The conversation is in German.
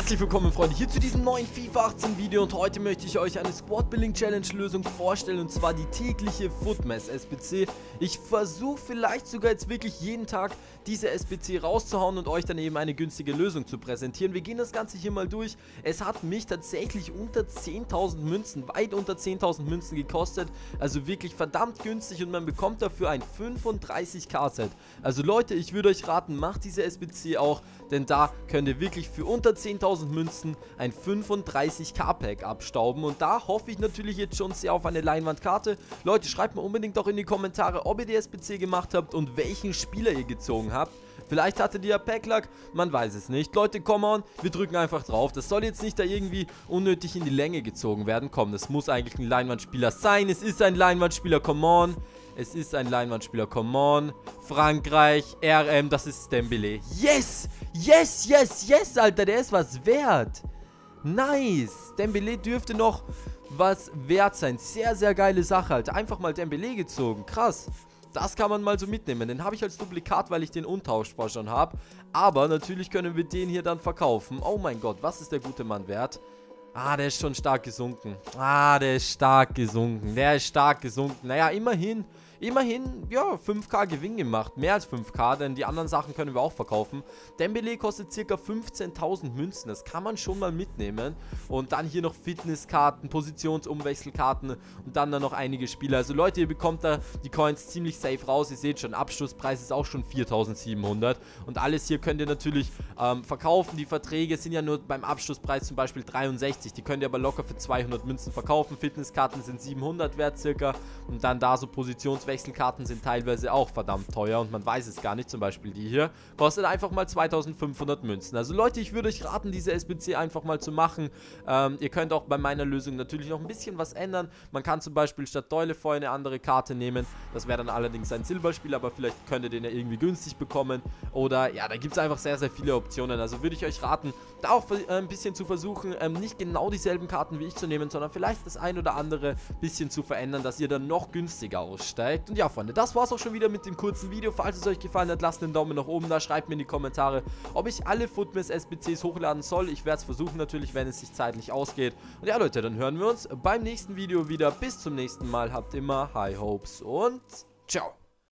Herzlich willkommen, Freunde, hier zu diesem neuen FIFA 18 Video, und heute möchte ich euch eine Squad Building Challenge Lösung vorstellen, und zwar die tägliche Footmess-SBC. Ich versuche vielleicht sogar jetzt wirklich jeden Tag diese SBC rauszuhauen und euch dann eben eine günstige Lösung zu präsentieren. Wir gehen das Ganze hier mal durch. Es hat mich tatsächlich unter 10.000 Münzen, weit unter 10.000 Münzen gekostet, also wirklich verdammt günstig, und man bekommt dafür ein 35k Set. Also Leute, ich würde euch raten, macht diese SBC auch, denn da könnt ihr wirklich für unter 10.000 Münzen ein 35k Pack abstauben, und da hoffe ich natürlich jetzt schon sehr auf eine Leinwandkarte. Leute, schreibt mir unbedingt auch in die Kommentare, ob ihr die SBC gemacht habt und welchen Spieler ihr gezogen habt. Vielleicht hattet ihr ja Pack-Luck, man weiß es nicht. Leute, come on, wir drücken einfach drauf. Das soll jetzt nicht da irgendwie unnötig in die Länge gezogen werden. Komm, das muss eigentlich ein Leinwandspieler sein. Es ist ein Leinwandspieler, come on. Es ist ein Leinwandspieler, come on. Frankreich, RM, das ist Dembélé. Yes, yes, yes, yes, Alter, der ist was wert. Nice, Dembélé dürfte noch was wert sein. Sehr, sehr geile Sache, Alter. Einfach mal Dembélé gezogen, krass. Das kann man mal so mitnehmen. Den habe ich als Duplikat, weil ich den untauschbar schon habe. Aber natürlich können wir den hier dann verkaufen. Oh mein Gott, was ist der gute Mann wert? Ah, der ist schon stark gesunken. Ah, der ist stark gesunken. Der ist stark gesunken. Naja, immerhin. Immerhin, ja, 5k Gewinn gemacht. Mehr als 5k, denn die anderen Sachen können wir auch verkaufen. Dembélé kostet ca. 15.000 Münzen. Das kann man schon mal mitnehmen. Und dann hier noch Fitnesskarten, Positionsumwechselkarten und dann noch einige Spieler. Also Leute, ihr bekommt da die Coins ziemlich safe raus. Ihr seht schon, Abschlusspreis ist auch schon 4.700. Und alles hier könnt ihr natürlich verkaufen. Die Verträge sind ja nur beim Abschlusspreis zum Beispiel 63. Die könnt ihr aber locker für 200 Münzen verkaufen. Fitnesskarten sind 700 wert circa. Und dann da so Positionswechselkarten. Wechselkarten sind teilweise auch verdammt teuer und man weiß es gar nicht, zum Beispiel die hier kostet einfach mal 2500 Münzen. Also Leute, ich würde euch raten, diese SBC einfach mal zu machen. Ihr könnt auch bei meiner Lösung natürlich noch ein bisschen was ändern. Man kann zum Beispiel statt Doilefeu eine andere Karte nehmen, das wäre dann allerdings ein Silberspiel, aber vielleicht könnt ihr den ja irgendwie günstig bekommen, oder ja, da gibt es einfach sehr, sehr viele Optionen. Also würde ich euch raten, da auch ein bisschen zu versuchen, nicht genau dieselben Karten wie ich zu nehmen, sondern vielleicht das ein oder andere bisschen zu verändern, dass ihr dann noch günstiger aussteigt. Und ja, Freunde, das war's auch schon wieder mit dem kurzen Video. Falls es euch gefallen hat, lasst einen Daumen nach oben da. Schreibt mir in die Kommentare, ob ich alle Futmas-SBCs hochladen soll. Ich werde es versuchen natürlich, wenn es sich zeitlich ausgeht. Und ja, Leute, dann hören wir uns beim nächsten Video wieder. Bis zum nächsten Mal. Habt immer High Hopes und ciao.